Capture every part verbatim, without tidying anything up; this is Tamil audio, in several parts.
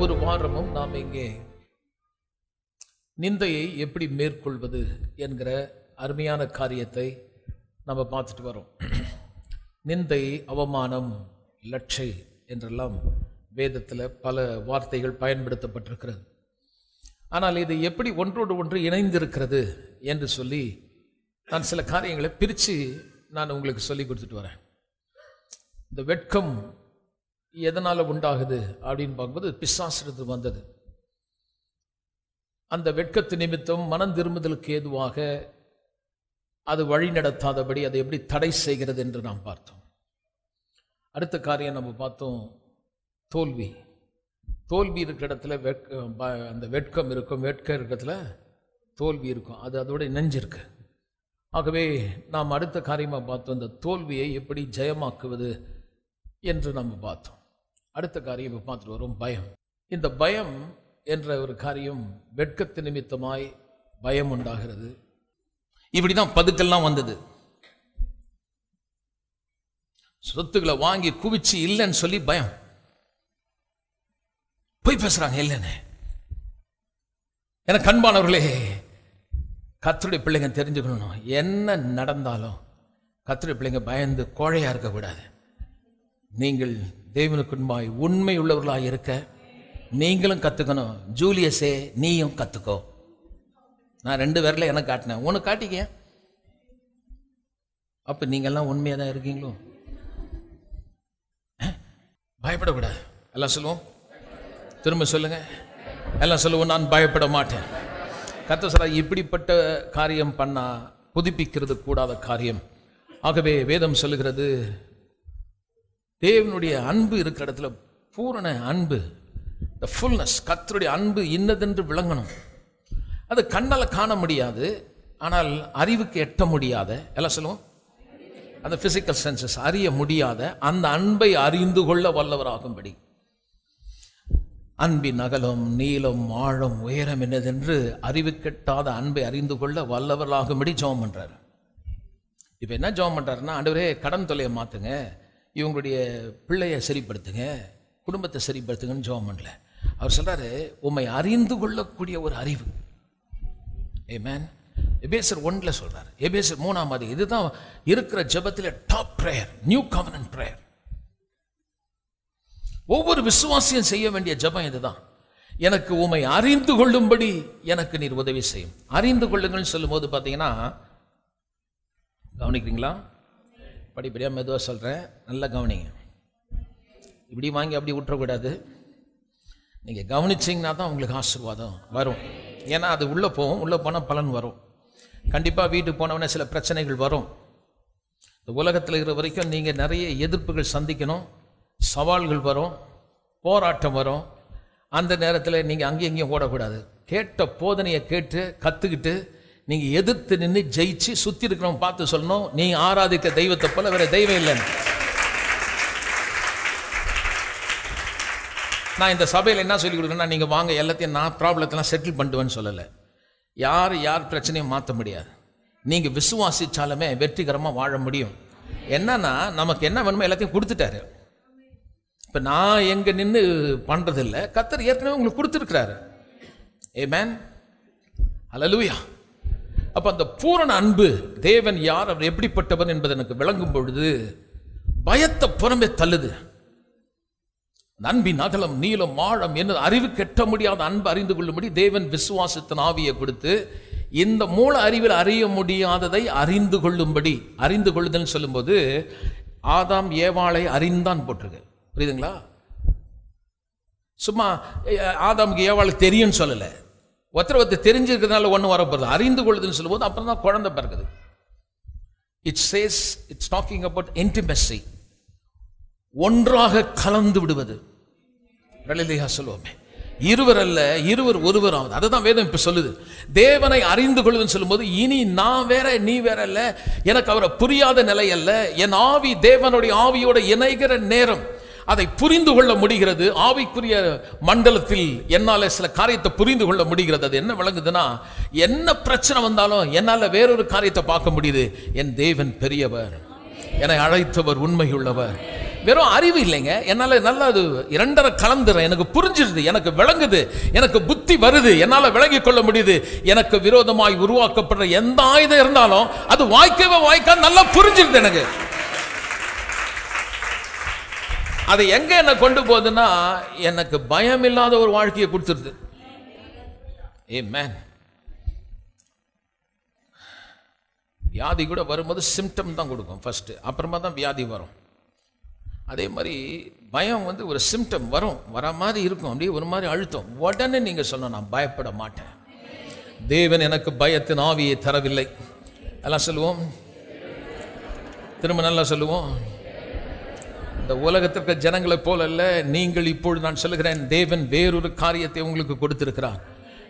ஒவ்வொரு வாரமும் நாம் இங்கே நிந்தையை எப்படி மேற்கொள்வது என்கிற அருமையான காரியத்தை நம்ம பார்த்துட்டு வரோம். நிந்தை, அவமானம், லட்சை என்றெல்லாம் வேதத்தில் பல வார்த்தைகள் பயன்படுத்தப்பட்டிருக்கிறது. ஆனால் இது எப்படி ஒன்றோடு ஒன்று இணைந்திருக்கிறது என்று சொல்லி நான் சில காரியங்களை பிரித்து நான் உங்களுக்கு சொல்லி கொடுத்துட்டு வரேன். இந்த வெட்கம் எதனால் உண்டாகுது அப்படின்னு பார்க்கும்போது பிசாசுறது வந்தது. அந்த வெட்கத்து நிமித்தம் மனம் திரும்புதலுக்கு ஏதுவாக அது வழி நடத்தாதபடி அதை எப்படி தடை செய்கிறது என்று நாம் பார்த்தோம். அடுத்த காரியம் நம்ம பார்த்தோம், தோல்வி. தோல்வி இருக்கிற இடத்துல வெட்கம், அந்த வெட்கம் இருக்கும். வெட்கம் இருக்கிறதுல தோல்வி இருக்கும். அது அதோட இணைஞ்சிருக்கு. ஆகவே நாம் அடுத்த காரியமாக பார்த்தோம், இந்த தோல்வியை எப்படி ஜெயமாக்குவது என்று நம்ம பார்த்தோம். அடுத்த காரியம் இப்போ பார்த்துட்டு வரும், பயம். இந்த பயம் என்ற ஒரு காரியம், வெட்கத்து நிமித்தமாய் பயம் உண்டாகிறது. இப்படி தான் பதுக்கெல்லாம் வந்தது. சொத்துக்களை வாங்கி குவிச்சு இல்லைன்னு சொல்லி பயம். போய் பேசுகிறாங்க இல்லைன்னு. எனக்கு அன்பானவர்களே, கர்த்தருடைய பிள்ளைங்க தெரிஞ்சுக்கணும், என்ன நடந்தாலும் கர்த்தருடைய பிள்ளைங்க பயந்து கோழையாக இருக்கக்கூடாது. நீங்கள் தேவனுக்குன்பாய் உண்மை உள்ளவர்களாக இருக்க நீங்களும் கற்றுக்கணும். ஜூலியஸே, நீயும் கற்றுக்கோ. நான் ரெண்டு பேரில் எனக்கு காட்டினேன், ஒன்று காட்டிக்க. அப்போ நீங்கள்லாம் உண்மையாக தான் இருக்கீங்களோ? பயப்படக்கூடாது. எல்லாம் சொல்லுவோம், திரும்ப சொல்லுங்கள். எல்லாம் சொல்லுவோம், நான் பயப்பட மாட்டேன். கர்த்தர் சொல்றார், இப்படிப்பட்ட காரியம் பண்ணால் புதுப்பிக்கிறது கூடாத காரியம். ஆகவே வேதம் சொல்லுகிறது, தேவனுடைய அன்பு இருக்கிற இடத்துல பூரண அன்பு, த ஃபுல்னஸ், கர்த்தருடைய அன்பு இன்னதென்று விளங்கணும். அது கண்ணால் காண முடியாது, ஆனால் அறிவுக்கு எட்ட முடியாத, எல்லாம் சொல்லுவோம், அந்த ஃபிசிக்கல் சென்சஸ் அறிய முடியாத அந்த அன்பை அறிந்து கொள்ள வல்லவராகும்படி. அன்பின் அகலம், நீளம், ஆழம், உயரம் என்னதென்று அறிவு கெட்டாத அன்பை அறிந்து கொள்ள வல்லவராகும்படி ஜெபம் பண்ணுறாரு. இப்போ என்ன ஜெபம் பண்ணுறாருன்னா, ஆண்டவரே கடன் தொல்லையை மாற்றுங்க, இவங்களுடைய பிள்ளையை சரிப்படுத்துங்க, குடும்பத்தை சரிப்படுத்துங்கன்னு ஜெபம் பண்ணல. அவர் சொல்கிறாரு, உம்மை அறிந்து கொள்ளக்கூடிய ஒரு அறிவு. ஆமென். எபேசர் ஒன்றில் சொல்கிறார், எபேசர் மூணாம் அதிகாரம், இதுதான் இருக்கிற ஜெபத்தில் top prayer, new covenant prayer. ஒவ்வொரு விசுவாசியும் செய்ய வேண்டிய ஜெபம் இதுதான். எனக்கு உம்மை அறிந்து கொள்ளும்படி எனக்கு நீர் உதவி செய்யும். அறிந்து கொள்ளுங்கள்னு சொல்லும்போது பார்த்தீங்கன்னா, கவனிக்கிறீங்களா? படிப்படியாக மெதுவாக சொல்கிறேன், நல்லா கவனிங்க. இப்படி வாங்கி அப்படி விட்டுறக்கூடாது. நீங்கள் கவனிச்சிங்கன்னா தான் உங்களுக்கு ஆசீர்வாதம் வரும். ஏன்னா அது உள்ளே போகும், உள்ளே போனால் பலன் வரும். கண்டிப்பாக வீட்டுக்கு போனவொடனே சில பிரச்சனைகள் வரும். இந்த உலகத்தில் இருக்கிற வரைக்கும் நீங்கள் நிறைய எதிர்ப்புகள் சந்திக்கணும், சவால்கள் வரும், போராட்டம் வரும். அந்த நேரத்தில் நீங்கள் அங்கேயும் இங்கேயும் ஓடக்கூடாது. கேட்ட போதனையை கேட்டு கற்றுக்கிட்டு நீங்கள் எதிர்த்து நின்று ஜெயிச்சு சுற்றி இருக்கிறவங்க பார்த்து சொல்லணும், நீ ஆராதிக்க தெய்வத்தை போல வேற தெய்வம் இல்லைன்னு. நான் இந்த சபையில் என்ன சொல்லிக் கொடுக்குறேன்னா, நீங்கள் வாங்க, எல்லாத்தையும் நான் ப்ராப்ளத்தெல்லாம் செட்டில் பண்ணிடுவேன்னு சொல்லலை. யார் யார் பிரச்சனையும் மாற்ற முடியாது. நீங்கள் விசுவாசித்தாலுமே வெற்றிகரமாக வாழ முடியும். என்னன்னா, நமக்கு என்ன வேணுமோ எல்லாத்தையும் கொடுத்துட்டாரு. இப்போ நான் எங்கே நின்று பண்ணுறதில்லை, கர்த்தர் ஏற்கனவே உங்களுக்கு கொடுத்துருக்கிறாரு. ஆமென், ஹல்லேலூயா. அப்போ அந்த பூரண அன்பு, தேவன் யார், அவர் எப்படிப்பட்டவர் என்பது எனக்கு விளங்கும் பொழுது பயத்தை புறம்பே தள்ளுது. அன்பின் அகலம், நீளம், ஆழம் என்ன அறிவு கெட்ட முடியாத அன்பு அறிந்து கொள்ளும்படி தேவன் விசுவாசத்தின் ஆவியை கொடுத்து இந்த மூல அறிவில் அறிய முடியாததை அறிந்து கொள்ளும்படி. அறிந்து கொள்ளுதல்னு சொல்லும்போது ஆதாம் ஏவாளை அறிந்தான் போட்டிருக்கு, புரியுதுங்களா? சும்மா ஆதாமுக்கு ஏவாளை தெரியும்னு சொல்லலை. ஒத்தரவத்தை தெரிஞ்சிருக்கிறதுனால ஒன்று வரப்படுது. அறிந்து கொள்ளுதுன்னு சொல்லும்போது அப்புறம் தான் குழந்தை பிறகுது. It's says it's talking about intimacy, ஒன்றாக கலந்து விடுவது. ரலிலையா சொல்லுவோமே, இருவர் அல்ல இருவர் ஒருவர் ஆகுது. அதுதான் வேதம் இப்போ சொல்லுது. தேவனை அறிந்து கொள்ளுதுன்னு சொல்லும்போது இனி நான் வேற நீ வேற அல்ல, எனக்கு அவரை புரியாத நிலை அல்ல. என் ஆவி தேவனுடைய ஆவியோட இணைகிற நேரம் அதை புரிந்து கொள்ள முடிகிறது. ஆவிக்குரிய மண்டலத்தில் என்னால் சில காரியத்தை புரிந்து கொள்ள முடிகிறது. அது என்ன விளங்குதுன்னா, என்ன பிரச்சனை வந்தாலும் என்னால் வேறொரு காரியத்தை பார்க்க முடியுது. என் தேவன் பெரியவர், என்னை அழைத்தவர், உண்மையுள்ளவர், வெறும் அறிவு இல்லைங்க. என்னால் நல்லா அது இரண்டரை கலந்துறேன், எனக்கு புரிஞ்சிருது, எனக்கு விளங்குது, எனக்கு புத்தி வருது, என்னால் விளங்கி கொள்ள முடியுது. எனக்கு விரோதமாய் உருவாக்கப்படுற எந்த ஆயுதம் இருந்தாலும் அது வாய்க்கவே வாய்க்கா நல்லா புரிஞ்சிருது எனக்கு. அது எங்கே என்னை கொண்டு போகுதுன்னா, எனக்கு பயம் இல்லாத ஒரு வாழ்க்கையை கொடுத்துருது. ஆமென். வியாதி கூட வரும்போது சிம்டம் தான் கொடுக்கும் ஃபஸ்ட்டு, அப்புறமா தான் வியாதி வரும். அதே மாதிரி பயம் வந்து ஒரு சிம்டம் வரும், வர மாதிரி இருக்கும், அப்படியே ஒரு மாதிரி அழுத்தம். உடனே நீங்கள் சொல்லணும், நான் பயப்பட மாட்டேன், தேவன் எனக்கு பயத்தின் ஆவியை தரவில்லை. எல்லாம் சொல்லுவோம், திரும்ப நல்லா சொல்லுவோம். இந்த உலகத்திற்கு ஜனங்களை போல அல்ல, நீங்கள் இப்பொழுது நான் சொல்லுகிறேன், தேவன் வேறொரு காரியத்தை உங்களுக்கு கொடுத்திருக்கிறார்,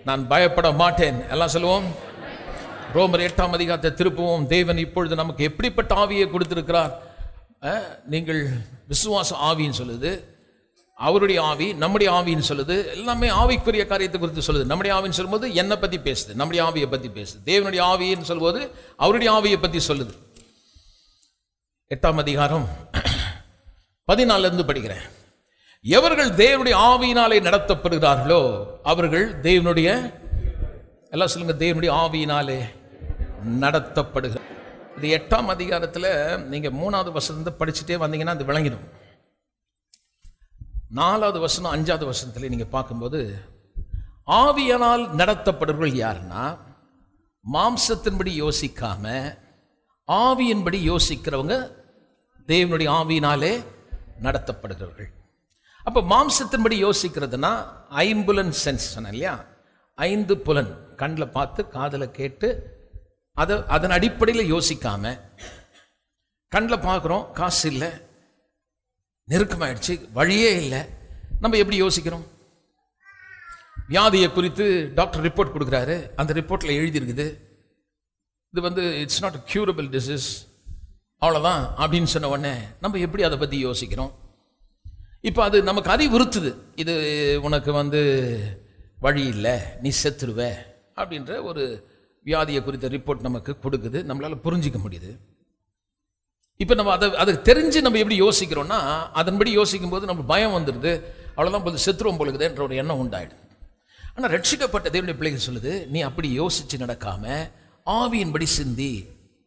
நான் பயப்பட மாட்டேன். எல்லாம் சொல்லுவோம். ரோமர் எட்டாம் அதிகாரத்தை திருப்புவோம். தேவன் இப்பொழுது நமக்கு எப்படிப்பட்ட ஆவியை கொடுத்திருக்கிறார்? நீங்கள் விசுவாச ஆவின்னு சொல்லுது, அவருடைய ஆவி, நம்முடைய ஆவின்னு சொல்லுது, எல்லாமே ஆவிக்குரிய காரியத்தை குறித்து சொல்லுது. நம்முடைய ஆவின்னு சொல்லும்போது என்னை பற்றி பேசுது, நம்முடைய ஆவியை பற்றி பேசுது. தேவனுடைய ஆவின்னு சொல்லும்போது அவருடைய ஆவியை பற்றி சொல்லுது. எட்டாம் அதிகாரம் பதினாலுல இருந்து படிக்கிறேன். எவர்கள் தேவனுடைய ஆவியினாலே நடத்தப்படுகிறார்களோ அவர்கள் தேவனுடைய, எல்லாம் சொல்லுங்க, தேவனுடைய ஆவியினாலே நடத்தப்படுகிற. இது எட்டாம் அதிகாரத்தில் நீங்கள் மூணாவது வசனத்தை படிச்சுட்டே வந்தீங்கன்னா அது விளங்கிடும். நாலாவது வசனம் அஞ்சாவது வசனத்தில் நீங்கள் பார்க்கும்போது, ஆவியானால் நடத்தப்படுபவர்கள் யாருன்னா, மாம்சத்தின்படி யோசிக்காம ஆவியின்படி யோசிக்கிறவங்க தேவனுடைய ஆவியினாலே நடத்தப்படுகிறவர்கள். அப்போ மாம்சத்தின்படி யோசிக்கிறதுனா ஐம்புலன் சென்ஸ் சொன்னேன் இல்லையா, ஐந்து புலன், கண்ணில் பார்த்து காதில் கேட்டு அதை அதன் அடிப்படையில் யோசிக்காம, கண்ணில் பார்க்குறோம், காசு இல்லை, நெருக்கமாயிடுச்சு, வழியே இல்லை, நம்ம எப்படி யோசிக்கிறோம்? வியாதியை குறித்து டாக்டர் ரிப்போர்ட் கொடுக்குறாரு, அந்த ரிப்போர்ட்டில் எழுதியிருக்குது, இது வந்து இட்ஸ் நாட் க்யூரபிள் டிசீஸ், அவ்வளோதான் அப்படின்னு சொன்ன உடனே நம்ம எப்படி அதை பற்றி யோசிக்கிறோம்? இப்போ அது நமக்கு அறிவுறுத்துது, இது உனக்கு வந்து வழி இல்லை, நீ செத்துருவ அப்படின்ற ஒரு வியாதியை குறித்த ரிப்போர்ட் நமக்கு கொடுக்குது, நம்மளால் புரிஞ்சிக்க முடியுது. இப்போ நம்ம அதை அதை தெரிஞ்சு நம்ம எப்படி யோசிக்கிறோன்னா, அதன்படி யோசிக்கும்போது நம்ம பயம் வந்துடுது, அவ்வளோதான் போது செத்துருவோம் போலுக்குது என்ற ஒரு எண்ணம் உண்டாயிடுது. ஆனால் ரட்சிக்கப்பட்ட தேவனுடைய பிள்ளைகள் சொல்லுது, நீ அப்படி யோசித்து நடக்காமல் ஆவியின்படி சிந்தி.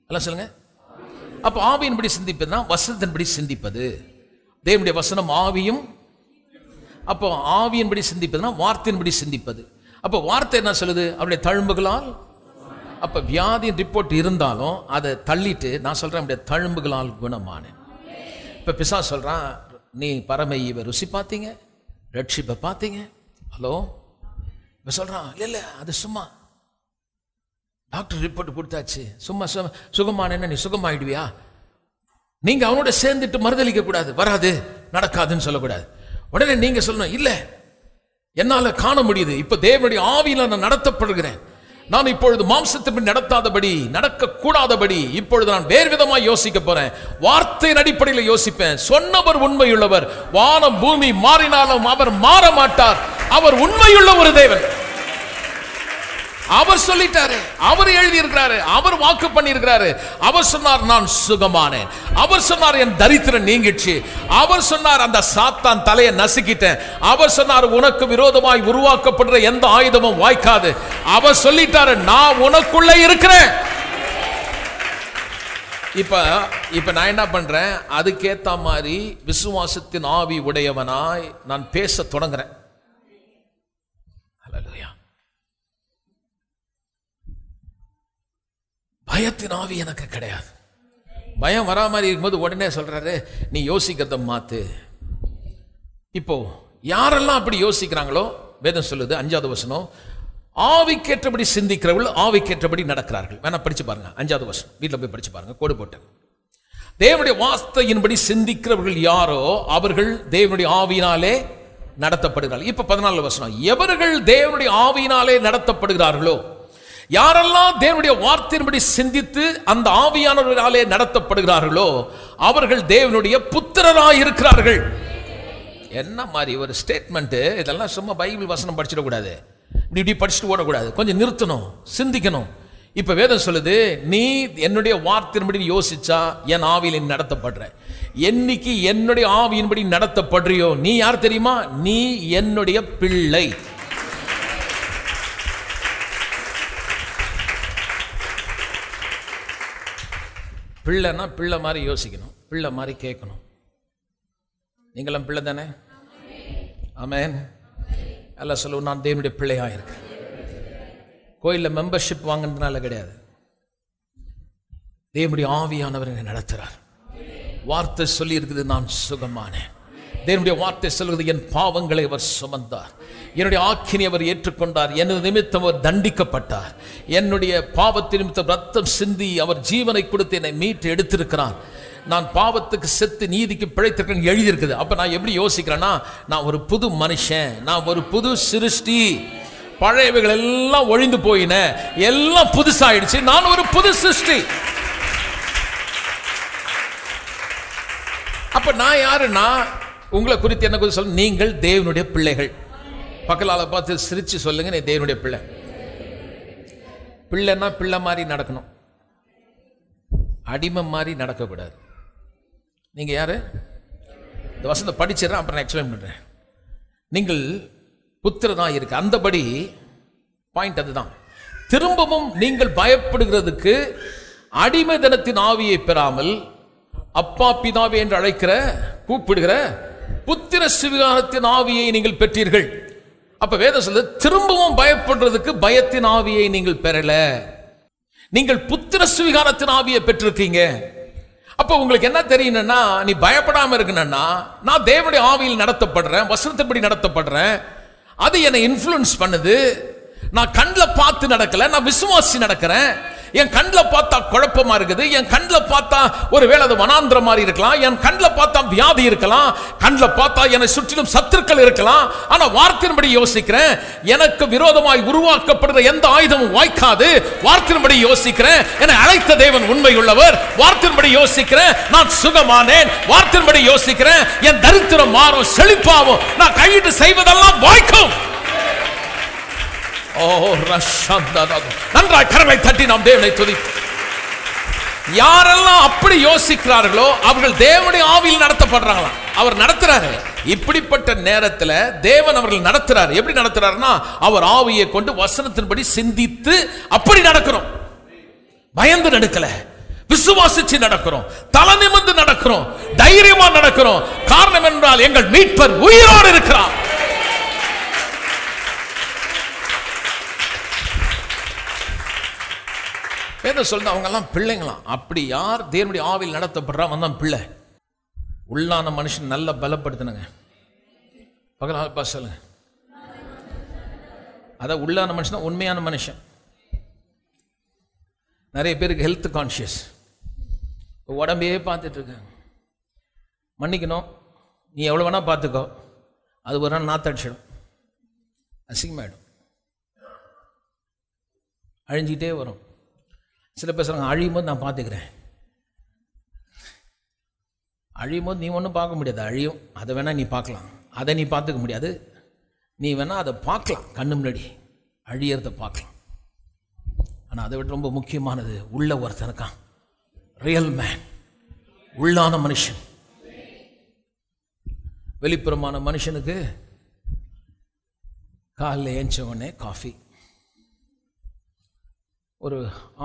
எல்லாம் சொல்லுங்கள். அப்போ ஆவியின்படி சிந்திப்பதுனா வசனத்தின்படி சிந்திப்பது. தேவனுடைய வசனம் ஆவியும், அப்போ ஆவியின்படி சிந்திப்பதுனா வார்த்தையின்படி சிந்திப்பது. அப்போ வார்த்தை என்ன சொல்லுது? அவருடைய தழும்புகளால். அப்போ வியாதியின் ரிப்போர்ட் இருந்தாலும் அதை தள்ளிட்டு நான் சொல்கிறேன், அவருடைய தழும்புகளால் குணமானேன். இப்போ பிசா சொல்கிறான், நீ பரம ஈவை ருசி பார்த்தீங்க, ரட்சிப்பை பார்த்தீங்க. ஹலோ, இப்போ சொல்கிறான், இல்லை இல்லை அது சும்மா டாக்டர் ரிப்போர்ட் கொடுத்தாச்சு, சும்மா சும்மா சுகமானேன்னா நீ சுகமாயிடுவியா? நீங்கள் அவனோட சேர்ந்துட்டு மறுதளிக்கக்கூடாது, வராது நடக்காதுன்னு சொல்லக்கூடாது. உடனே நீங்கள் சொல்லணும், இல்லை என்னால் காண முடியுது, இப்போ தேவனுடைய ஆவியில் நான் நடத்தப்படுகிறேன், நான் இப்பொழுது மாம்சத்தின்படி நடத்தாதபடி, நடக்கக்கூடாதபடி இப்பொழுது நான் வேறு விதமாக யோசிக்க போகிறேன், வார்த்தையின் அடிப்படையில் யோசிப்பேன். சொன்னவர் உண்மையுள்ளவர், வானம் பூமி மாறினாலும் அவர் மாற மாட்டார், அவர் உண்மையுள்ள ஒரு தேவன். அவர் சொல்லிட்டாரு, அவர் எழுதியிருக்கிறாரு, அவர் வாக்கு பண்ணியிருக்கிறாரு. அவர் சொன்னார், நான் சுகமானேன். அவர் சொன்னார், என் தரித்திரம் நீங்கிடுச்சு. அவர் சொன்னார், அந்த சாத்தான் தலையை நசுக்கிட்டேன். அவர் சொன்னார், உனக்கு விரோதமாய் உருவாக்கப்படுற எந்த ஆயுதமும் வாய்க்காது. அவர் சொல்லிட்டாரு, நான் உனக்குள்ள இருக்கிறேன். இப்ப இப்ப நான் என்ன பண்றேன்? அதுக்கேற்ற மாதிரி விசுவாசத்தின் ஆவி உடையவனாய் நான் பேச தொடங்குறேன். பயத்தின் ஆவி எனக்கு கிடையாது. பயம் வரா மாதிரி இருக்கும்போது உடனே சொல்கிறாரு, நீ யோசிக்கிறத மாற்று. இப்போது யாரெல்லாம் அப்படி யோசிக்கிறாங்களோ, வேதம் சொல்லுது அஞ்சாவது வசனம், ஆவிக்கேற்றபடி சிந்திக்கிறவர்கள் ஆவிக்கேற்றபடி நடக்கிறார்கள். வேணா படித்து பாருங்கள், அஞ்சாவது வசனம் வீட்டில் போய் படித்து பாருங்கள், கோடு போட்டேன். தேவனுடைய வார்த்தையின்படி சிந்திக்கிறவர்கள் யாரோ அவர்கள் தேவனுடைய ஆவியினாலே நடத்தப்படுகிறார்கள். இப்போ பதினாலு வசனம், எவர்கள் தேவனுடைய ஆவியினாலே நடத்தப்படுகிறார்களோ, யாரெல்லாம் தேவனுடைய வார்த்தையின்படி சிந்தித்து அந்த ஆவியானவர்களாலே நடத்தப்படுகிறார்களோ அவர்கள் தேவனுடைய புத்திரராய் இருக்கிறார்கள். என்ன மாதிரி ஒரு ஸ்டேட்மெண்ட்! இதெல்லாம் சும்மா பைபிள் வசனம் படிச்சிடக்கூடாது, இப்படி இப்படி படிச்சுட்டு ஓடக்கூடாது, கொஞ்சம் நிறுத்தணும், சிந்திக்கணும். இப்ப வேதம் சொல்லுது, நீ என்னுடைய வார்த்தையின்படி யோசிச்சா என் ஆவியில நடத்தப்படுற. என்னைக்கு என்னுடைய ஆவியின்படி நடத்தப்படுறியோ நீ யார் தெரியுமா? நீ என்னுடைய பிள்ளை. பிள்ளைன்னா பிள்ளை மாதிரி யோசிக்கணும், பிள்ளை மாதிரி கேட்கணும். நீங்களாம் பிள்ளை தானே? ஆமென். எல்லாம் சொல்லுவோம், நான் தேவனுடைய பிள்ளையாக இருக்கேன். கோயிலில் மெம்பர்ஷிப் வாங்கினதுனால கிடையாது, தேவனுடைய ஆவியானவர் என்னை நடத்துகிறார். வார்த்தை சொல்லி இருக்குது, நான் சுகமானேன். தேவனுடைய வார்த்தை சொல்கிறது, என் பாவங்களை அவர் சுமந்தார், என்னுடைய ஆக்கினை அவர் ஏற்றுக்கொண்டார், எனது நிமித்தம் அவர் தண்டிக்கப்பட்டார், என்னுடைய பாவத்தின் நிமித்தம் ரத்தம் சிந்தி அவர் ஜீவனை கொடுத்து என்னை மீட்டு எடுத்திருக்கிறார், நான் பாவத்துக்கு செத்து நீதிக்கு பிழைத்திருக்கேன்னு எழுதியிருக்குது. அப்போ நான் எப்படி யோசிக்கிறேன்னா, நான் ஒரு புது மனுஷன், நான் ஒரு புது சிருஷ்டி, பழையவைகள் எல்லாம் ஒழிந்து போயின, எல்லாம் புதுசாயிடுச்சு, நான் ஒரு புது சிருஷ்டி. அப்போ நான் யாருன்னா, உங்களை குறித்து என்ன குறித்து சொல்ல, நீங்கள் தேவனுடைய பிள்ளைகள். பக்கத்தால பார்த்து சிரித்து சொல்லுங்க, நீ தேவனுடைய பிள்ளை. பிள்ளைன்னா பிள்ளை மாதிரி நடக்கணும், அடிமை மாதிரி நடக்கக்கூடாது. நீங்கள் யார்? இந்த வசனத்தை படிச்சிடறேன், அப்புறம் நான் எக்ஸ்பிளைன் பண்ணுறேன். நீங்கள் புத்திரனாக இருக்கு, அந்தபடி பாயிண்ட் அதுதான். திரும்பவும் நீங்கள் பயப்படுகிறதுக்கு அடிமை தனத்தின் ஆவியை பெறாமல் அப்பா பிதாவே என்று அழைக்கிற கூப்பிடுகிற புத்திர சுவிகாரத்தின் ஆவியை நீங்கள் பெற்றீர்கள். அப்ப வேதம் சொல்லுது, திரும்பவும் பயப்படுறதுக்கு பயத்தின் ஆவியை நீங்கள் பெறல, நீங்கள் புத்திர சுவிகாரத்தின் ஆவியை பெற்றிருக்கீங்க. அப்போ உங்களுக்கு என்ன தெரியணும்னா, நீ பயப்படாம இருக்கணும்னா, நான் தேவனுடைய ஆவியில் நடத்தப்படுறேன், வசனத்தின்படி நடத்தப்படுறேன், அது என்னை இன்ஃப்ளூயன்ஸ் பண்ணுது. நான் கண்ணில் பார்த்து நடக்கல, நான் விசுவாசி நடக்கிறேன். என் கண்ணில் பார்த்தா குழப்பமா இருக்குது, என் கண்ணில் பார்த்தா ஒருவேளை அது வனாந்திரம் மாதிரி இருக்கலாம், என் கண்ணில் பார்த்தா வியாதி இருக்கலாம், கண்ணில் பார்த்தா என்னை சுற்றிலும் சத்துருக்கள் இருக்கலாம். ஆனால் வார்த்தையின்படி யோசிக்கிறேன், எனக்கு விரோதமாய் உருவாக்கப்படுற எந்த ஆயுதமும் வாய்க்காது. வார்த்தையின்படி யோசிக்கிறேன், என்னை அழைத்த தேவன் உண்மை உள்ளவர். வார்த்தையின்படி யோசிக்கிறேன், நான் சுகமானேன். வார்த்தையின்படி யோசிக்கிறேன், என் தரித்திரம் மாறும், செழிப்பாகும், நான் கையிட்டு செய்வதெல்லாம் வாய்க்கும். நன்றாய் கரங்களை தட்டி நாம் தேவனை துதிப்போம். யாரெல்லாம் அப்படி யோசிக்கிறார்களோ அவர்கள் தேவனுடைய ஆவியில் நடத்தப்படுறாங்களா? அவர் நடத்துறாரு. இப்படிப்பட்ட நேரத்தில் தேவன் அவர்கள் நடத்துறாரு. எப்படி நடத்துறாருன்னா, அவர் ஆவியை கொண்டு வசனத்தின்படி சிந்தித்து அப்படி நடக்கிறோம். பயந்து நடக்கல, விசுவாசிச்சு நடக்கிறோம், தலை நிமிர்ந்து நடக்கிறோம், தைரியமா நடக்கிறோம். காரணம் என்றால் எங்கள் மீட்பர் உயிரோடு இருக்கிறார். வேதம் சொல்லுது, அவங்கெல்லாம் பிள்ளைங்களாம். அப்படி யார் தேவனுடைய ஆவியில் நடத்தப்படுறா வந்தான் பிள்ளை. உள்ளான மனுஷன் நல்லா பலப்படுத்தினுங்க. பகலாக பா சொல்லுங்க, அதான் உள்ளான மனுஷன் தான் உண்மையான மனுஷன். நிறைய பேருக்கு ஹெல்த் கான்ஷியஸ், உடம்பையே பார்த்துட்டு இருக்காங்க. மன்னிக்கணும், நீ எவ்வளோ வேணால் பார்த்துக்கோ, அது ஒரு நாள் நாத்தடிச்சிடும், அசிங்கமாயிடும், அழிஞ்சிக்கிட்டே வரும். சில பேசுகிறாங்க, அழியும் போது நான் பார்த்துக்கிறேன். அழியும் போது நீ ஒன்றும் பார்க்க முடியாது, அழியும், அதை வேணால் நீ பார்க்கலாம், அதை நீ பார்த்துக்க முடியாது, நீ வேணால் அதை பார்க்கலாம், கண்ணு முன்னாடி அழியறதை பார்க்கலாம். ஆனால் அதை விட ரொம்ப முக்கியமானது, உள்ள ஒருத்தனுக்கான் ரியல் மேன், உள்ளான மனுஷன். வெளிப்புறமான மனுஷனுக்கு காலையில் ஏஞ்சவொடனே காஃபி, ஒரு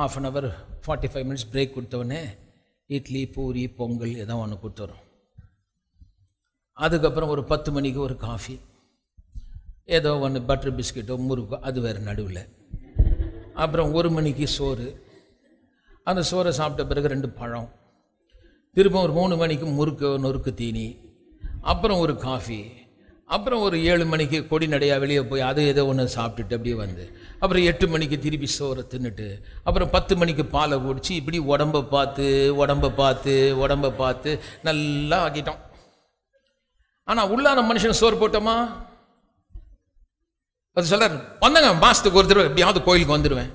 half an hour forty five minutes break கொடுத்தவொடனே இட்லி பூரி பொங்கல் ஏதாவது ஒன்று கொடுத்துரும். அதுக்கப்புறம் ஒரு பத்து மணிக்கு ஒரு காஃபி, ஏதோ ஒன்று பட்டர் பிஸ்கெட்டோ முறுக்கோ, அது வேறு நடுவில். அப்புறம் ஒரு மணிக்கு சோறு, அந்த சோறை சாப்பிட்ட பிறகு ரெண்டு பழம், திரும்ப ஒரு மூணு மணிக்கு முறுக்கோ நொறுக்கு தீனி, அப்புறம் ஒரு காஃபி, அப்புறம் ஒரு ஏழு மணிக்கு கொடி நடையாக வெளியே போய் அது ஏதோ ஒன்று சாப்பிட்டுட்டு அப்படியே வந்து, அப்புறம் எட்டு மணிக்கு திருப்பி சோறை தின்னுட்டு, அப்புறம் பத்து மணிக்கு பாலை குடிச்சு, இப்படி உடம்பை பார்த்து உடம்பை பார்த்து உடம்பை பார்த்து நல்லா ஆக்கிட்டோம். ஆனால் உள்ளான மனுஷன் சோறு போட்டோமா? அது சொல்கிறார், வந்தங்க மாதத்துக்கு ஒரு தடவை எப்படியாவது கோயிலுக்கு வந்துடுவேன்.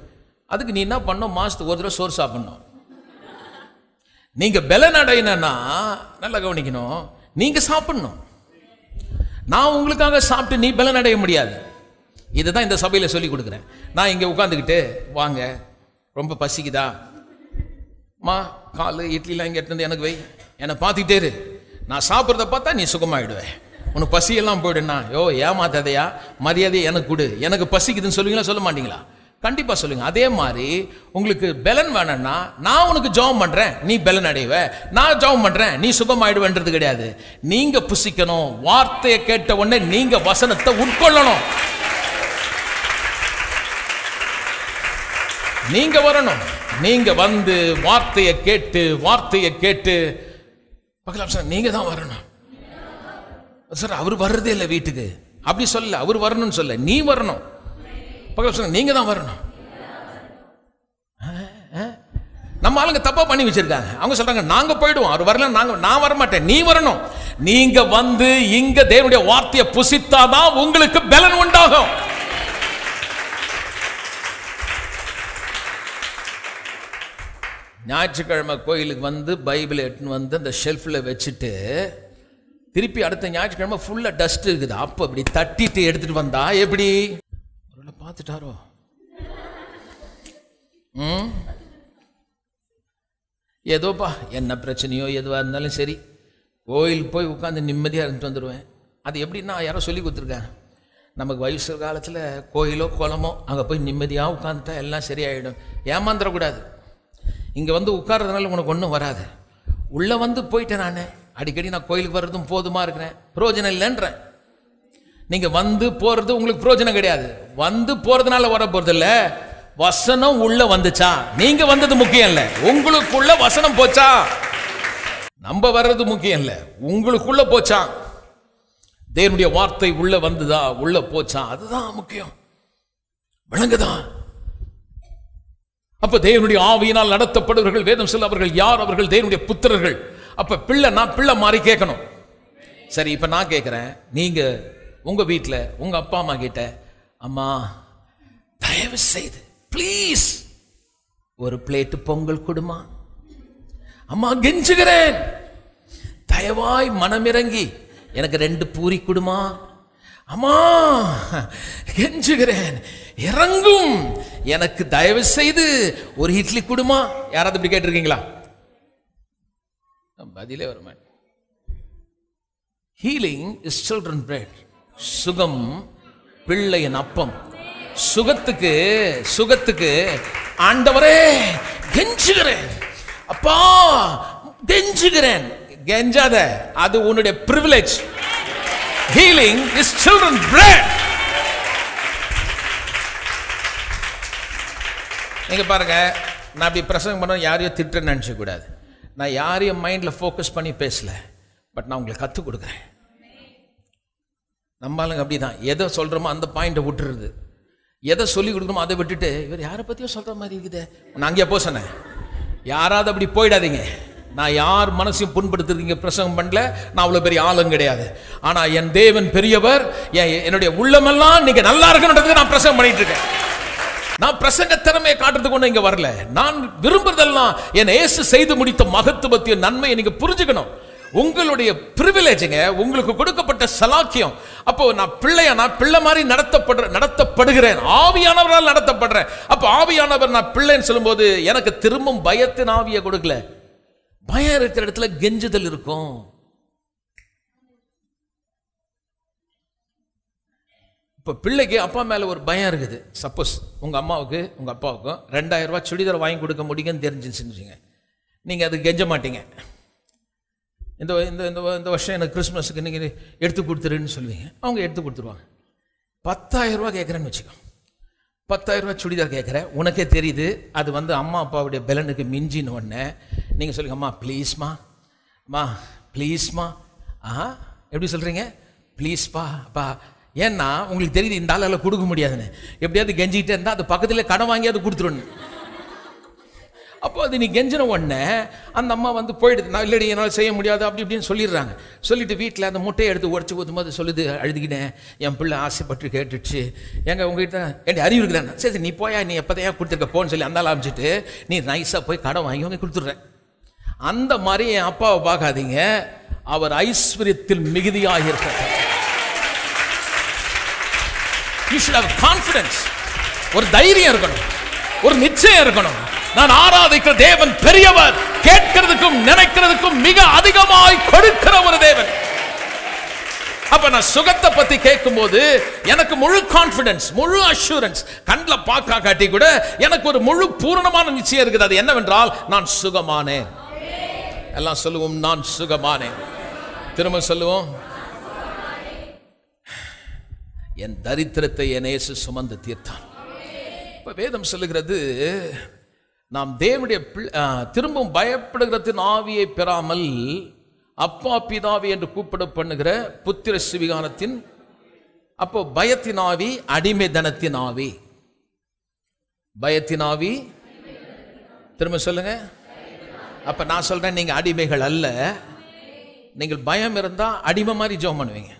அதுக்கு நீ என்ன பண்ணோம்? மாதத்துக்கு ஒரு தடவை சோறு சாப்பிட்ணும். நீங்கள் பலன் அடையினா நல்லா கவனிக்கணும், நீங்கள் சாப்பிட்ணும். நான் உங்களுக்காக சாப்பிட்டு நீ பலன் அடைய முடியாது. இதுதான் இந்த சபையில் சொல்லிக் கொடுக்குறேன். நான் இங்கே உட்காந்துக்கிட்டு வாங்க ரொம்ப பசிக்குதா மா, காலு இட்லிலாம் இங்கே எடுத்துருந்து எனக்கு வை, என்னை பார்த்துக்கிட்டே இரு, நான் சாப்பிட்றத பார்த்தா நீ சுகமாகிடுவேன், உனக்கு பசியெல்லாம் போய்டுண்ணா. யோ ஏமாத்தாதையா, மரியாதையை எனக்கு கொடு, எனக்கு பசிக்குதுன்னு சொல்லுவீங்களா சொல்ல மாட்டீங்களா? கண்டிப்பாக சொல்லுங்கள். அதே மாதிரி உங்களுக்கு பெலன் வேணும்னா நான் உனக்கு ஜபம் பண்ணுறேன் நீ பெலன் அடைவே, நான் ஜபம் பண்ணுறேன் நீ சுகமாயிடுவேன்றது கிடையாது. நீங்கள் புசிக்கணும், வார்த்தையை கேட்ட உடனே நீங்கள் வசனத்தை உட்கொள்ளணும், நீங்கள் வரணும், நீங்கள் வந்து வார்த்தையை கேட்டு வார்த்தையை கேட்டு பார்க்கலாம் சார், நீங்கள் தான் வரணும் சார். அவர் வர்றதே இல்லை வீட்டுக்கு, அப்படி சொல்ல அவர் வரணும்னு சொல்ல, நீ வரணும். பக்கத்தில் சொன்ன நீங்க தான் வரணும். நம்ம ஆளுங்க தப்பா பண்ணி வச்சிருக்காங்க, அவங்க சொல்றாங்க நாங்க போயிடுவோம், அவர் வரல, நாங்க நான் வரமாட்டேன், நீ வரணும். நீங்க வந்து இங்க தேவனுடைய வார்த்தையை புசித்தாதான் உங்களுக்கு பலன் உண்டாகும். ஞாயிற்றுக்கிழமை கோயிலுக்கு வந்து பைபிளை எடுத்துன்னு வந்து அந்த ஷெல்ஃபில் வச்சுட்டு திருப்பி அடுத்த ஞாயிற்றுக்கிழமை ஃபுல்லாக டஸ்ட் இருக்குது, அப்போ அப்படி தட்டிட்டு எடுத்துகிட்டு வந்தா எப்படி? அவர்களை பார்த்துட்டாரோ? ம் ஏதோப்பா என்ன பிரச்சனையோ எதுவாக இருந்தாலும் சரி, கோயில் போய் உட்காந்து நிம்மதியாக இருந்துட்டு வந்துடுவேன். அது எப்படின்னா யாரோ சொல்லி கொடுத்துருக்காங்க, நமக்கு வயசு காலத்தில் கோயிலோ குளமோ அங்கே போய் நிம்மதியாக உட்காந்துட்டா எல்லாம் சரியாயிடும். ஏமாந்துடக்கூடாது, இங்கே வந்து உட்கார்றதுனால உனக்கு ஒன்றும் வராது. உள்ளே வந்து போயிட்டேன், நான் அடிக்கடி நான் கோயிலுக்கு வர்றதும் போதுமா இருக்கிறேன், பிரயோஜனம் இல்லைன்றேன். நீங்கள் வந்து போகிறது உங்களுக்கு பிரயோஜனம் கிடையாது, வந்து போகிறதுனால வர போகிறது இல்லை. வசனம் உள்ளே வந்துச்சா, நீங்கள் வந்தது முக்கியம் இல்லை, உங்களுக்குள்ளே வசனம் போச்சா. நம்ம வர்றது முக்கியம் இல்லை, உங்களுக்குள்ளே போச்சா, தேவனுடைய வார்த்தை உள்ளே வந்துதா உள்ளே போச்சா, அதுதான் முக்கியம். விளங்குதான்? அப்போ தேவனுடைய ஆவியினால் நடத்தப்படுவர்கள் வேதம் சொல்ல, அவர்கள் யார்? அவர்கள் தேவனுடைய புத்திரர்கள். அப்போ பிள்ளை நான் பிள்ளை மாறி கேட்கணும். சரி, இப்போ நான் கேட்குறேன், நீங்கள் உங்கள் வீட்டில் உங்கள் அப்பா அம்மா கிட்ட, அம்மா தயவு செய்து ப்ளீஸ் ஒரு பிளேட்டு பொங்கல் கொடுமா, அம்மா கெஞ்சுகிறேன், தயவாய் மனமிறங்கி எனக்கு ரெண்டு பூரி கொடுமா, அம்மா கெஞ்சுகிறேன் இறங்கும், எனக்கு தயவு செய்து ஒரு இட்லி கொடுமா. யாராவது இப்படி கேட்டிருக்கீங்களா? பதிலே வருமான். Healing is children bread. சுகம் பிள்ளையின் அப்பம். சுகத்துக்கு சுகத்துக்கு ஆண்டவரே கெஞ்சுகிறேன், அப்பா கெஞ்சுகிறேன். கெஞ்சாத, அது உன்னுடைய privilege. Healing is children bread. நீங்க பாருங்க, நான் இப்படி பிரசங்கம் பண்ண யாரையோ திட்டுன்னு நினைச்ச கூடாது, நான் யாரையும் மைண்டில் ஃபோக்கஸ் பண்ணி பேசலை, பட் நான் உங்களுக்கு கற்றுக் கொடுக்குறேன். நம்மளுங்க அப்படி தான், எதை சொல்கிறோமோ அந்த பாயிண்ட்டை விட்டுருது, எதை சொல்லிக் கொடுக்கணுமோ அதை விட்டுட்டு இவர் யாரை பற்றியோ சொல்கிற மாதிரி இருக்குது. நான் அங்கேயே போ சொன்னேன், யாராவது அப்படி போயிடாதீங்க. நான் யார் மனசையும் புண்படுத்துறீங்க பிரசங்கம் பண்ணல, நான் அவ்வளோ பெரிய ஆளும் கிடையாது, ஆனால் என் தேவன் பெரியவர், என் என்னுடைய உள்ளமெல்லாம் நீங்கள் நல்லா இருக்கணுன்றதுக்கு நான் பிரசங்கம் பண்ணிகிட்டு இருக்கேன். நான் பிரசங்க திறமையை காட்டுறதுக்கு ஒன்றும் இங்கே வரல, நான் விரும்புறதெல்லாம் என் இயேசு செய்து முடித்த மகத்துவத்தின் நன்மையை நீங்கள் புரிஞ்சுக்கணும். உங்களுடைய பிரிவிலேஜுங்க, உங்களுக்கு கொடுக்கப்பட்ட சலாக்கியம். அப்போ நான் பிள்ளையா, நான் பிள்ளை மாதிரி நடத்தப்படுற நடத்தப்படுகிறேன், ஆவியானவரால் நடத்தப்படுறேன். அப்போ ஆவியானவர் நான் பிள்ளைன்னு சொல்லும்போது எனக்கு திரும்பும் பயத்தின் ஆவியை கொடுக்கல, பயம் இருக்கிற இடத்துல கெஞ்சுதல் இருக்கும். இப்போ பிள்ளைக்கு அப்பா மேலே ஒரு பயம் இருக்குது. சப்போஸ் உங்கள் அம்மாவுக்கு உங்கள் அப்பாவுக்கும் ரெண்டாயிரம் ரூபா சுடிதார் வாங்கி கொடுக்க முடியுங்கன்னு தெரிஞ்சுச்சுங்க, நீங்கள் அது கெஞ்ச மாட்டீங்க. இந்த இந்த இந்த வருஷம் எனக்கு கிறிஸ்மஸுக்கு நீங்கள் எடுத்து கொடுத்துருன்னு சொல்லுவீங்க, அவங்க எடுத்து கொடுத்துருவாங்க. பத்தாயிரம் ரூபா கேட்குறேன்னு வச்சுக்கோ, பத்தாயிரம் ரூபா சுடிதார் கேட்குறேன், உனக்கே தெரியுது அது வந்து அம்மா அப்பாவுடைய பலனுக்கு மிஞ்சின்னு. உடனே நீங்கள் சொல்லுங்க, அம்மா ப்ளீஸ்மா, அம்மா ப்ளீஸ்மா. ஆஹா, எப்படி சொல்கிறீங்க? ப்ளீஸ்ப்பா அப்பா, ஏன்னா உங்களுக்கு தெரியுது இந்த ஆளால் கொடுக்க முடியாதுன்னு. எப்படியாவது கெஞ்சிக்கிட்டே இருந்தால் அது பக்கத்தில் கடன் வாங்கியாவது கொடுத்துருன்னு. அப்போ அது நீ கெஞ்சின உடனே அந்த அம்மா வந்து போயிடுது, நான் இல்லடி என்னால் செய்ய முடியாது அப்படி இப்படின்னு சொல்லிடுறாங்க. சொல்லிவிட்டு வீட்டில் அந்த முட்டையை எடுத்து உடச்சி ஊற்றும்போது சொல்லுது, அழுதுக்கிட்டேன், என் பிள்ளை ஆசைப்பட்டு கேட்டுச்சு, எங்கள் உங்ககிட்ட ஏன்டி அறிவு இருக்குதானே, சரி நீ போயா, நீ எப்போதையா கொடுத்துருக்க போன்னு சொல்லி அந்த ஆரம்பிச்சுட்டு நீ நைஸாக போய் கடன் வாங்கி வாங்கி கொடுத்துட்றேன். அந்த மாதிரி என் அப்பாவை பார்க்காதீங்க, அவர் ஐஸ்வர்யத்தில் மிகுதியாக இருக்க. You should have confidence. ஒரு தைரியம் இருக்கணும். ஒரு நிச்சயம் இருக்கணும். நான் ஆராதிக்கிற தேவன் பெரியவர், கேட்கிறதுக்கும் நினைக்கிறதுக்கும் மிக அதிகமாய் கொடுக்கிற ஒரு தேவன். அப்ப நான் சுகத்தை பத்தி கேட்கும் போது எனக்கு முழு கான்பிடன்ஸ், முழு அஷூரன்ஸ், கண்ணில் பார்க்க காட்டி கூட எனக்கு ஒரு முழு பூரணமான நிச்சயம் இருக்குது. அது என்னவென்றால் நான் சுகமானேன். எல்லாம் சொல்லுவோம், நான் சுகமானேன். திரும்ப சொல்லுவோம், என் தரித்திரத்தை என் இயேசு சுமந்து தீர்த்தான். இப்ப வேதம் சொல்லுகிறது, நாம் தேவனுடைய திரும்பவும் பயப்படுகிறதின் ஆவியை பெறாமல் அப்பா பிதாவி என்று கூப்பிட பண்ணுகிற புத்திர சுவிகாரத்தின், அப்போ பயத்தின் ஆவி, அடிமைதனத்தின் ஆவி, பயத்தின் ஆவி. திரும்ப சொல்லுங்க. அப்ப நான் சொல்றேன், நீங்க அடிமைகள் அல்ல. நீங்கள் பயம் இருந்தா அடிமை மாதிரி ஜெபம் பண்ணுவீங்க.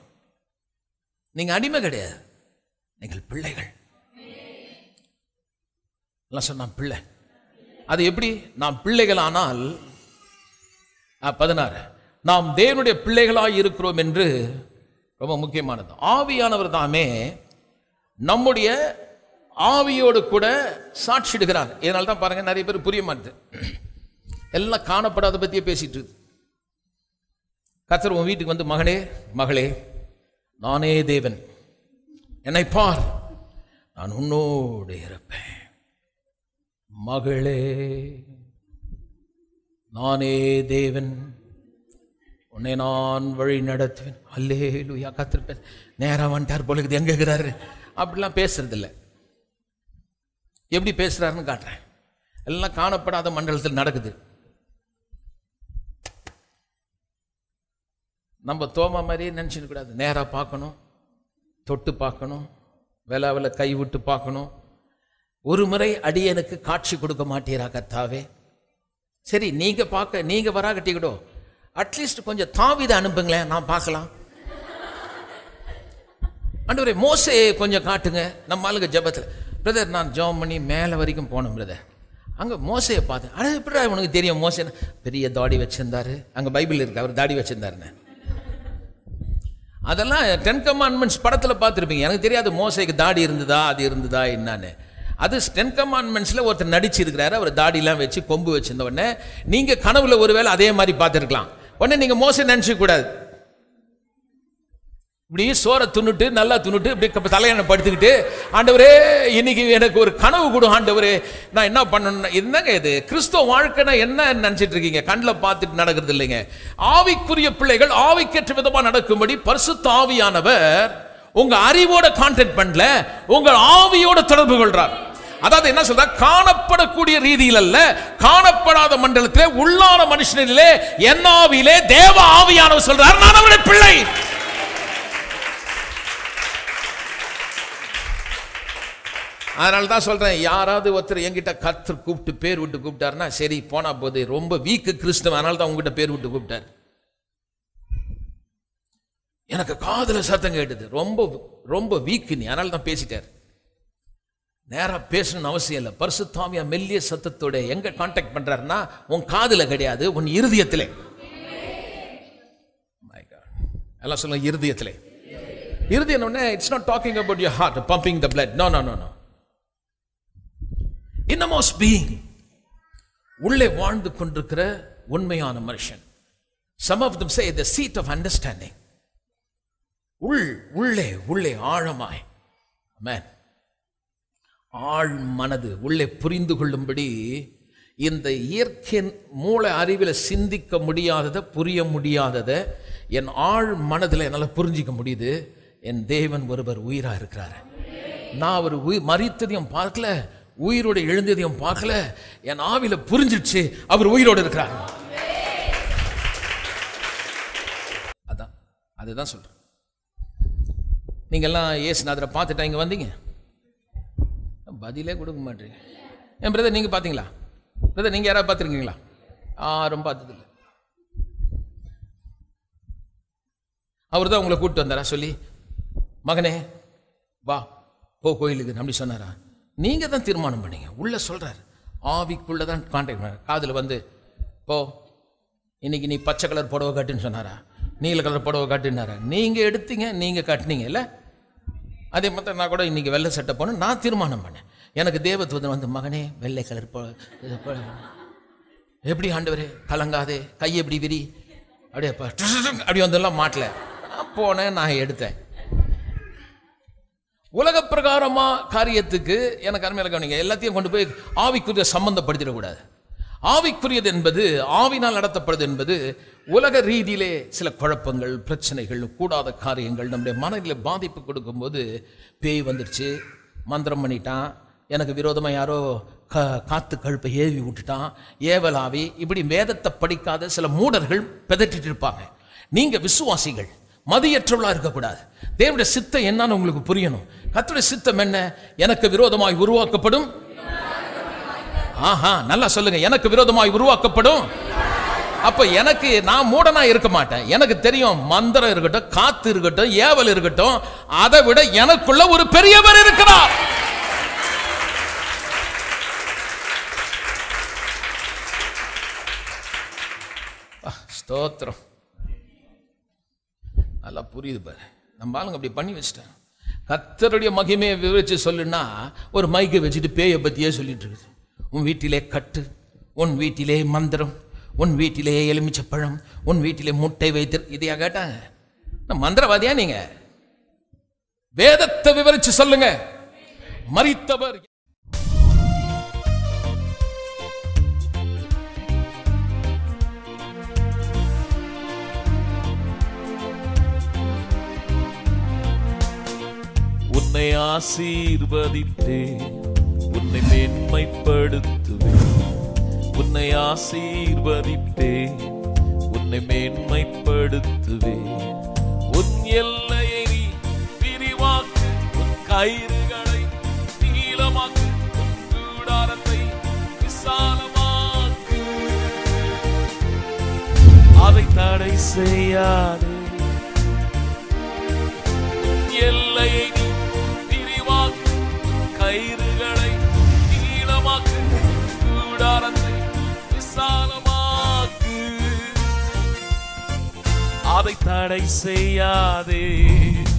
நீங்க அடிமை கிடையாது, நீங்கள் பிள்ளைகள். சொன்ன பிள்ளை, அது எப்படி? நாம் பிள்ளைகளானால் பதினாறு, நாம் தேவனுடைய பிள்ளைகளாய் இருக்கிறோம் என்று ரொம்ப முக்கியமானது. ஆவியானவர் தாமே நம்முடைய ஆவியோடு கூட சாட்சிடுகிறார். இதனால தான் பாருங்க, நிறைய பேர் புரிய மாட்டேது, எல்லாம் காணப்படாத பத்தியே பேசிட்டு இருக்குது. கர்த்தர் உன் வீட்டுக்கு வந்து, மகனே மகளே, நானே தேவன், என்னை பார், நான் உன்னோடு இருப்பேன். மகளே, நானே தேவன், உன்னை நான் வழி நடத்துவேன். அல்லேலூயா, கர்த்தர் நேரா வந்துட்டார் போல இருக்குது, எங்க இருக்கிறாரு அப்படிலாம் பேசுறது இல்லை. எப்படி பேசுறாருன்னு காட்டுறேன். எல்லாம் காணப்படாத மண்டலத்தில் நடக்குது. நம்ம தோமா மாதிரியே நினச்சிக்க கூடாது. நேராக பார்க்கணும், தொட்டு பார்க்கணும், விலாவில் கை விட்டு பார்க்கணும். ஒரு முறை அடியனுக்கு காட்சி கொடுக்க மாட்டீரா கர்த்தாவே? சரி, நீங்கள் பார்க்க, நீங்கள் வரா கட்டிக்கிட்டோ, அட்லீஸ்ட் கொஞ்சம் தாவிதை அனுப்புங்களேன், நான் பார்க்கலாம். ஆண்டவரே மோசே கொஞ்சம் காட்டுங்க. நம்ம ஆளுங்க ஜபத்தில், பிரதர் நான் ஜெபம் பண்ணி மேலே வரைக்கும் போனேன் பிரதர், அங்கே மோசையை பார்த்தேன். ஆனால் எப்படி உனக்கு தெரியும் மோசேன்னு? பெரிய தாடி வச்சுருந்தாரு, அங்கே பைபிள் இருக்கு, அவர் தாடி வச்சுருந்தாருன்னு. அதெல்லாம் டென் கமாண்ட்மெண்ட்ஸ் படத்தில் பார்த்துருப்பீங்க. எனக்கு தெரியாது மோசைக்கு தாடி இருந்ததா, அது இருந்ததா என்னான்னு. அது டென் கமாண்ட்மெண்ட்ஸில் ஒருத்தர் நடிச்சிருக்கிறாரு, அவர் தாடிலாம் வச்சு கொம்பு வச்சுருந்த உடனே நீங்கள் கனவுல ஒருவேளை அதே மாதிரி பார்த்துருக்கலாம். உடனே நீங்கள் மோசை நினச்சிக்கூடாது. இப்படி சோரை துண்ணுட்டு, நல்லா துண்ணுட்டு, இப்படி தலையணை படுத்துக்கிட்டு, ஆண்டவரே இன்னைக்கு எனக்கு ஒரு கனவு கொடு ஆண்டவரே, நான் என்ன பண்ணணும்னா என்னங்க இது கிறிஸ்துவ வாழ்க்கைன்னா என்ன நினச்சிட்டு இருக்கீங்க? கண்ணில் பார்த்துட்டு நடக்கிறது இல்லைங்க. ஆவிக்குரிய பிள்ளைகள் ஆவிக்கேற்ற விதமாக நடக்கும்படி பரிசுத்த ஆவியானவர் உங்க அறிவோட கான்டெக்ட் பண்ணல, உங்கள் ஆவியோட தொடர்பு கொள்றார். அதாவது என்ன சொல்ற, காணப்படக்கூடிய ரீதியில் அல்ல, காணப்படாத மண்டலத்திலே, உள்ளான மனுஷனிலே, என் ஆவியிலே தேவ ஆவியானவர் சொல்றார், நான் அவருடைய பிள்ளை. அதனால தான் சொல்றேன், யாராவது ஒருத்தர் என்கிட்ட கர்த்தர் கூப்பிட்டு பேர் விட்டு கூப்பிட்டாருன்னா சரி போனா போது, ரொம்ப வீக்கு கிறிஸ்தவன், அதனால தான் உங்ககிட்ட பேர் விட்டு கூப்பிட்டார். எனக்கு காதுல சத்தம் கேட்டது, ரொம்ப ரொம்ப வீக்கு நீ, அதனால தான் பேசிட்டார். நேராக பேசணும்னு அவசியம் இல்லை. பரிசுத்தாவியா மெல்லிய சத்தத்தோட எங்க கான்டாக்ட் பண்றாருன்னா உன் காதுல கிடையாது, உன் இருதயத்திலே. எல்லாம் சொல்லுங்க, இருதயத்திலே. இருதயம் ஒண்ணே, it's not talking about your heart pumping the blood, no no no no. Innermost being, உள்ளே வாழ்ந்து கொண்டிருக்கிற உண்மையான மனுஷன். Some of them say the seat of understanding. உள் உள்ளே உள்ளே ஆழமாய், ஆமென், ஆழ் மனது உள்ளே புரிந்து கொள்ளும்படி இந்த இயற்கை மூளை அறிவில் சிந்திக்க முடியாததை, புரிய முடியாததை என் ஆழ் மனதில் என்னால் புரிஞ்சிக்க முடியுது. என் தேவன் ஒருவர் உயிராக இருக்கிறார். நான் அவர் உயிர் மறித்ததையும் பார்க்கல, உயிரோடு எழுந்ததையும் பார்க்கல, என் ஆவியில் புரிஞ்சிடுச்சு அவர் உயிரோடு இருக்கிறார். அதான் அதுதான் சொல்றேன். நீங்கள்லாம் இயேசுநாதரை பார்த்துட்டா இங்கே வந்தீங்க, பதிலே கொடுக்க மாட்டேங்க. என் பிரதர் நீங்கள் பார்த்தீங்களா? பிரதர் நீங்கள் யாராவது பார்த்துருக்கீங்களா? யாரும் பார்த்தது இல்லை. அவர் தான் உங்களை கூப்பிட்டு வந்தாரா சொல்லி, மகனே வா போ கோயிலுக்கு அப்படி சொன்னாரா? நீங்கள் தான் தீர்மானம் பண்ணீங்க. உள்ளே சொல்கிறார், ஆவிக்குள்ளே தான் கான்டாக்ட் பண்ணுறாரு. காதில் வந்து போ, இன்னைக்கு நீ பச்சை கலர் புடவை காட்டுன்னு சொன்னாரா? நீல கலர் புடவை காட்டுனாரா? நீங்கள் எடுத்தீங்க, நீங்கள் கட்டினீங்க இல்லை? அதே மாதிரி நான் கூட இன்றைக்கி வெள்ளை சட்டை போகணும் நான் தீர்மானம் பண்ணேன். எனக்கு தேவதூதன் வந்து, மகனே வெள்ளை கலர் எப்படி ஆண்டவரே கலங்காதே, கை எப்படி விரி, அப்படியே அப்படி வந்தெல்லாம் மாட்டல போன நான் எடுத்தேன். உலக பிரகாரமா காரியத்துக்கு எனக்கு அருமையில கவனிங்க, எல்லாத்தையும் கொண்டு போய் ஆவிக்குரிய சம்பந்தப்படுத்திடக்கூடாது. ஆவிக்குரியது என்பது, ஆவினால் நடத்தப்படுது என்பது உலக ரீதியிலே சில குழப்பங்கள், பிரச்சனைகள், கூடாத காரியங்கள் நம்முடைய மனதில் பாதிப்பு கொடுக்கும்போது பேய் வந்துடுச்சு, மந்திரம் பண்ணிட்டான், எனக்கு விரோதமாக யாரோ க காத்து கழுப்பை ஏவி விட்டுட்டான், ஏவலாவி, இப்படி வேதத்தை படிக்காத சில மூடர்கள் பிதற்றிட்டு இருப்பாங்க. நீங்கள் விசுவாசிகள் மதியற்றவளாக இருக்கக்கூடாது. தேவனுடைய சித்தம் என்னன்னு உங்களுக்கு புரியணும். கர்த்தருடைய சித்தம் என்ன? எனக்கு விரோதமாய் உருவாக்கப்படும், ஆஹா நல்லா சொல்லுங்க, எனக்கு விரோதமாய் உருவாக்கப்படும். அப்ப எனக்கு, நான் மூடனா இருக்க மாட்டேன், எனக்கு தெரியும் மந்திரம் இருக்கட்டும், காத்து இருக்கட்டும், ஏவல் இருக்கட்டும், அதை விட எனக்குள்ள ஒரு பெரியவர் இருக்கிறார். ஸ்தோத்திரம். நல்லா புரியுது பாரு, நம்ம ஆளுங்க அப்படி பண்ணி வச்சுட்டேன். கர்த்தருடைய மகிமையை விவரிச்சு சொல்லுன்னா ஒரு மைக்கை வச்சுட்டு பேயை பத்தியே சொல்லிட்டு இருக்குது. உன் வீட்டிலே கட்டு, உன் வீட்டிலே மந்திரம், உன் வீட்டிலே எலுமிச்சப்பழம், உன் வீட்டிலே முட்டை வைத்து, இதையா கேட்டாங்க? நான் மந்திரவாதியா? நீங்க வேதத்தை விவரிச்சு சொல்லுங்க. மரித்தவர் உன்னை ஆசீர்வதித்தேன், உன்னை மேன்மைப்படுத்துவேன், உன்னை ஆசீர்வதித்தேன், உன்னை மேன்மைப்படுத்துவேன், உன் எல்லையை நீ விரிவாக்கு, உன் கயிறுகளை நீளமாக்கு, உன் கூடாரத்தை விசாலமாக்கு, அதை தடை செய்யாதே, உன் எல்லையை கயிறுகளை நீளமாக்கு, கூடாரத்தை விசாலமாக்கு, அதை தடை செய்யாதே.